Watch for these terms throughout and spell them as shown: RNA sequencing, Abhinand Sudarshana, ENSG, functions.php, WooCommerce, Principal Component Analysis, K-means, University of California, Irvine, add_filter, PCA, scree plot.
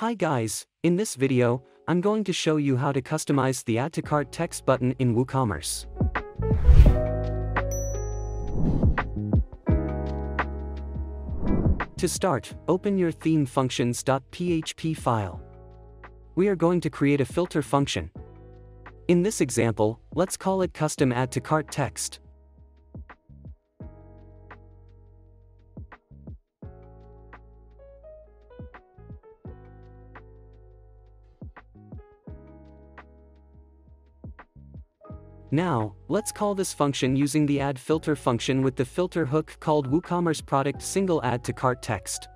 Hi guys, in this video, I'm going to show you how to customize the Add to Cart text button in WooCommerce. To start, open your theme functions.php file. We are going to create a filter function. In this example, let's call it custom add to cart text. Now, let's call this function using the add filter function with the filter hook called WooCommerce product single add to cart text.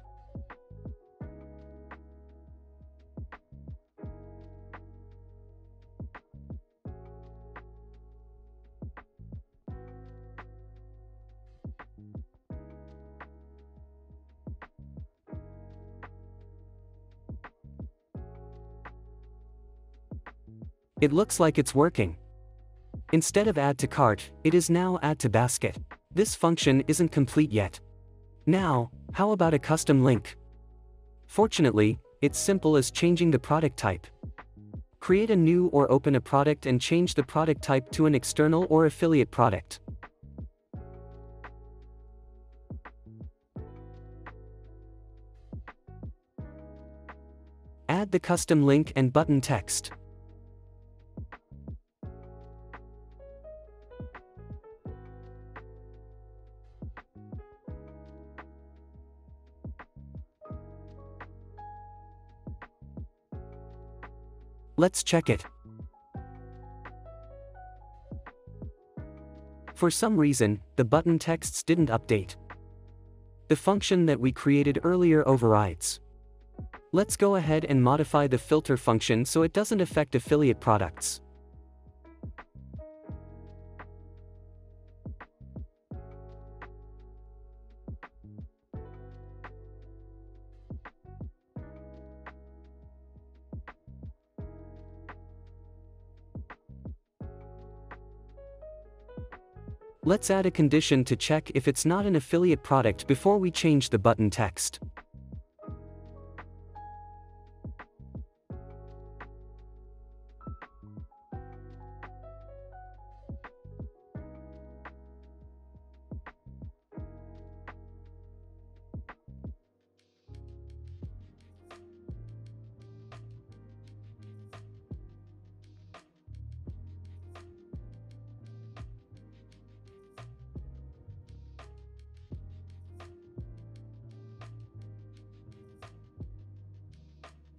It looks like it's working. Instead of add to cart, it is now add to basket. This function isn't complete yet. Now, how about a custom link? Fortunately, it's simple as changing the product type. Create a new or open a product and change the product type to an external or affiliate product. Add the custom link and button text. Let's check it. For some reason, the button texts didn't update. The function that we created earlier overrides. Let's go ahead and modify the filter function so it doesn't affect affiliate products. Let's add a condition to check if it's not an affiliate product before we change the button text.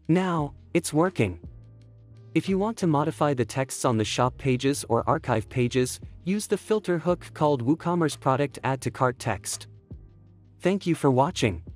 Now, it's working. If you want to modify the texts on the shop pages or archive pages, use the filter hook called WooCommerce product add to cart text. Thank you for watching.